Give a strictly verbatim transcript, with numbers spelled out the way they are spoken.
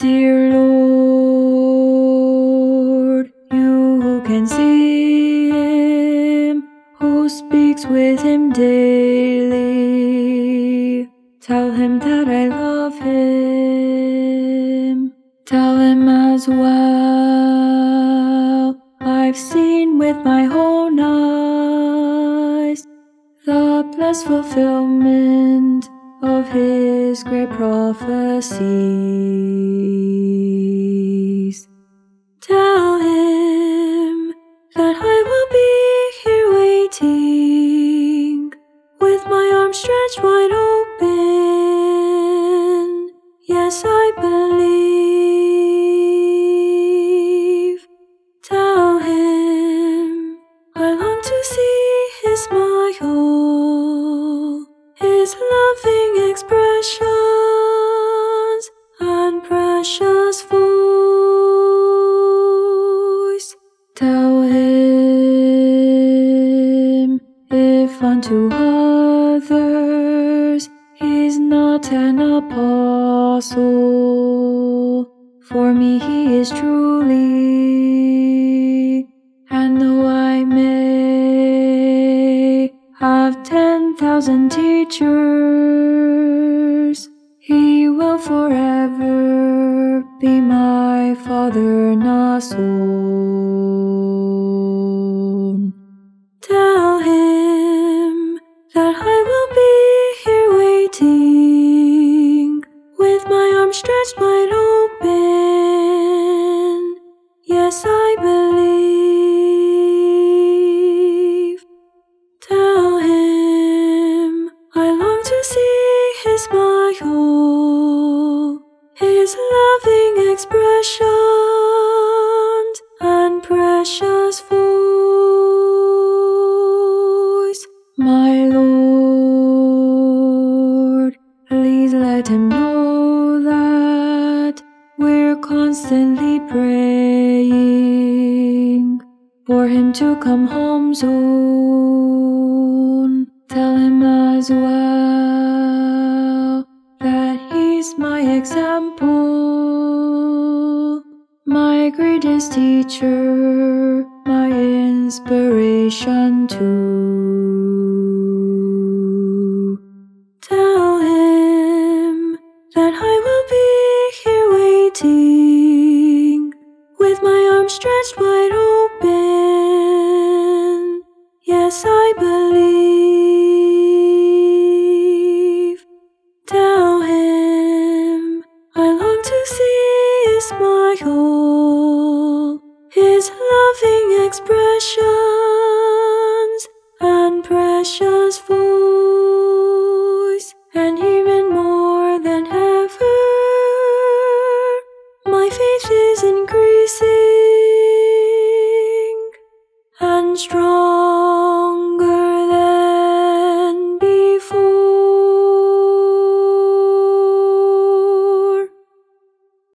Dear Lord, you can see him who speaks with him daily. Tell him that I love him. Tell him as well I've seen with my own eyes the blessed fulfillment of his great prophecies. Tell him that I will be here waiting, with my arms stretched wide open. Yes, I believe. Tell him I long to see his smile, his loving expressions and precious voice. Tell him if unto others he's not an apostle, for me he is truly, and though I may have ten thousand teachers, he will forever be my Father, not soul. Tell him that I will be here waiting, with my arms stretched wide open. Yes, I believe. Smile, his loving expressions and precious voice. My Lord, please let him know that we're constantly praying for him to come home soon. Tell him as well that he's my example, my greatest teacher, my inspiration too. Tell him that I will be here waiting, with my arms stretched wide open. Yes, I believe.